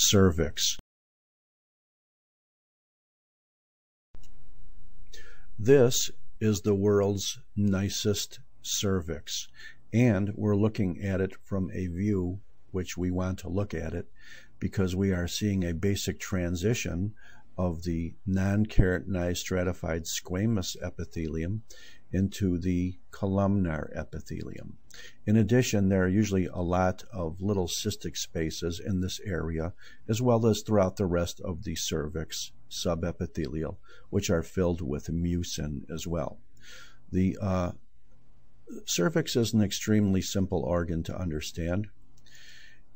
cervix. This is the world's nicest cervix, and we're looking at it from a view which we want to look at it because we are seeing a basic transition of the non-keratinized stratified squamous epithelium into the columnar epithelium. In addition, there are usually a lot of little cystic spaces in this area, as well as throughout the rest of the cervix subepithelial, which are filled with mucin as well. The cervix is an extremely simple organ to understand.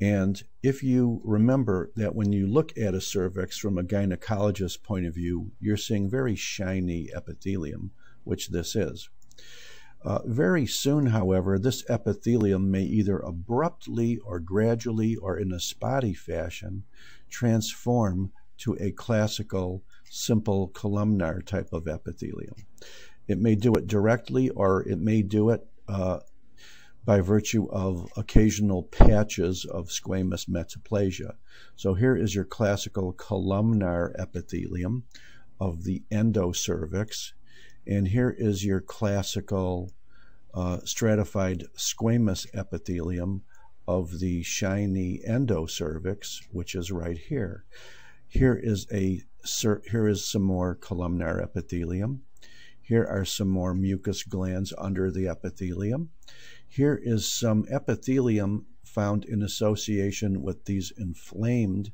And if you remember that when you look at a cervix from a gynecologist's point of view, you're seeing very shiny epithelium, which this is. Very soon, however, this epithelium may either abruptly or gradually or in a spotty fashion transform to a classical, simple columnar type of epithelium. It may do it directly, or it may do it by virtue of occasional patches of squamous metaplasia. So here is your classical columnar epithelium of the endocervix, and here is your classical stratified squamous epithelium of the shiny endocervix, which is right here. Here is some more columnar epithelium. Here are some more mucus glands under the epithelium. Here is some epithelium found in association with these inflamed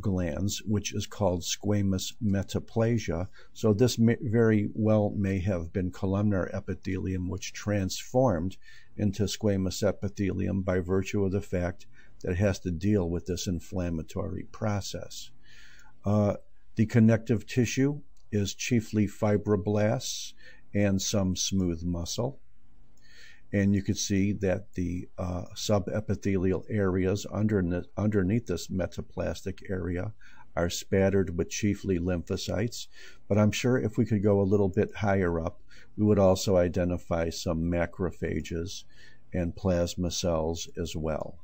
glands, which is called squamous metaplasia. So this very well may have been columnar epithelium, which transformed into squamous epithelium by virtue of the fact that it has to deal with this inflammatory process. The connective tissue is chiefly fibroblasts and some smooth muscle. And you can see that the subepithelial areas underneath this metaplastic area are spattered with chiefly lymphocytes. But I'm sure if we could go a little bit higher up, we would also identify some macrophages and plasma cells as well.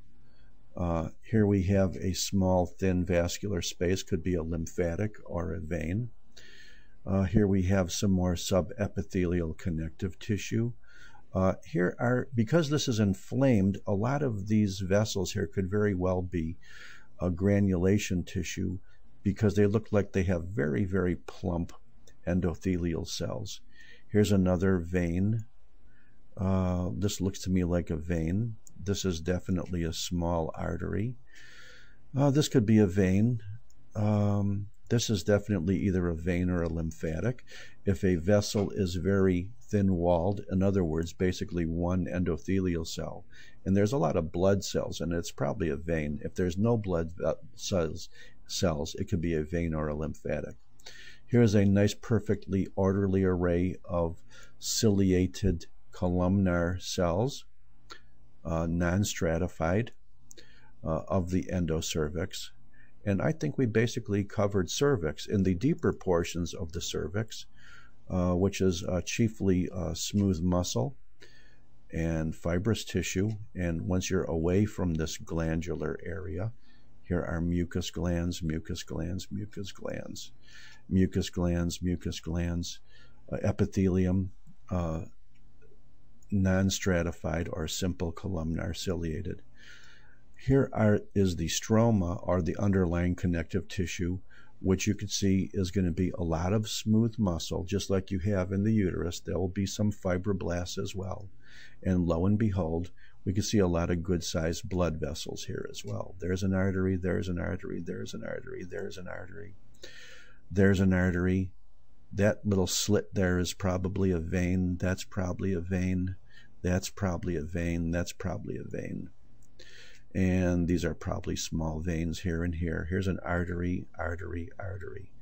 Here we have a small thin vascular space, could be a lymphatic or a vein. Here we have some more subepithelial connective tissue. Because this is inflamed, a lot of these vessels here could very well be a granulation tissue because they look like they have very, very plump endothelial cells. Here's another vein. This looks to me like a vein. This is definitely a small artery. This could be a vein. This is definitely either a vein or a lymphatic. If a vessel is very thin-walled, in other words, basically one endothelial cell, and there's a lot of blood cells, and it's probably a vein. If there's no blood cells, it could be a vein or a lymphatic. Here's a nice, perfectly orderly array of ciliated columnar cells, non-stratified, of the endocervix. And I think we basically covered cervix. In the deeper portions of the cervix, which is chiefly smooth muscle and fibrous tissue, and once you're away from this glandular area, here are mucus glands, mucus glands, mucus glands, mucus glands, mucus glands, epithelium, non-stratified or simple columnar ciliated. Here is the stroma, or the underlying connective tissue, which you can see is going to be a lot of smooth muscle, just like you have in the uterus. There will be some fibroblasts as well. And lo and behold, we can see a lot of good-sized blood vessels here as well. There's an artery, there's an artery, there's an artery, there's an artery, there's an artery. That little slit there is probably a vein, that's probably a vein, that's probably a vein, that's probably a vein. And these are probably small veins here and here. Here's an artery, artery, artery.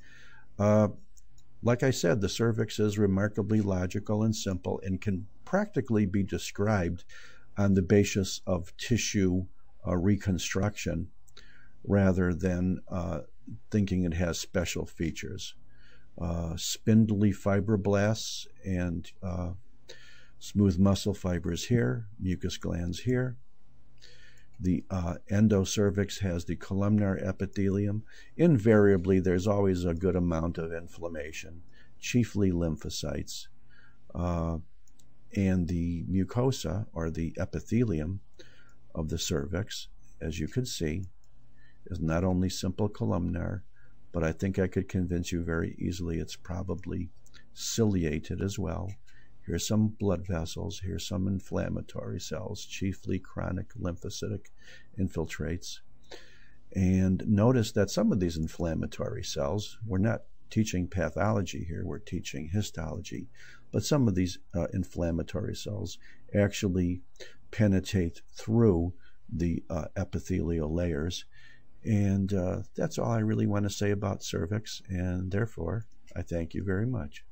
Like I said, the cervix is remarkably logical and simple and can practically be described on the basis of tissue reconstruction rather than thinking it has special features. Spindly fibroblasts and smooth muscle fibers here, mucus glands here. The endocervix has the columnar epithelium. Invariably, there's always a good amount of inflammation, chiefly lymphocytes. And the mucosa, or the epithelium of the cervix, as you can see, is not only simple columnar, but I think I could convince you very easily it's probably ciliated as well. Here's some blood vessels, here's some inflammatory cells, chiefly chronic lymphocytic infiltrates. And notice that some of these inflammatory cells, we're not teaching pathology here, we're teaching histology, but some of these inflammatory cells actually penetrate through the epithelial layers. And that's all I really want to say about cervix, and therefore, I thank you very much.